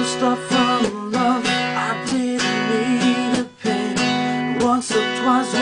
First I fell in love, I didn't need a penny. Once or twice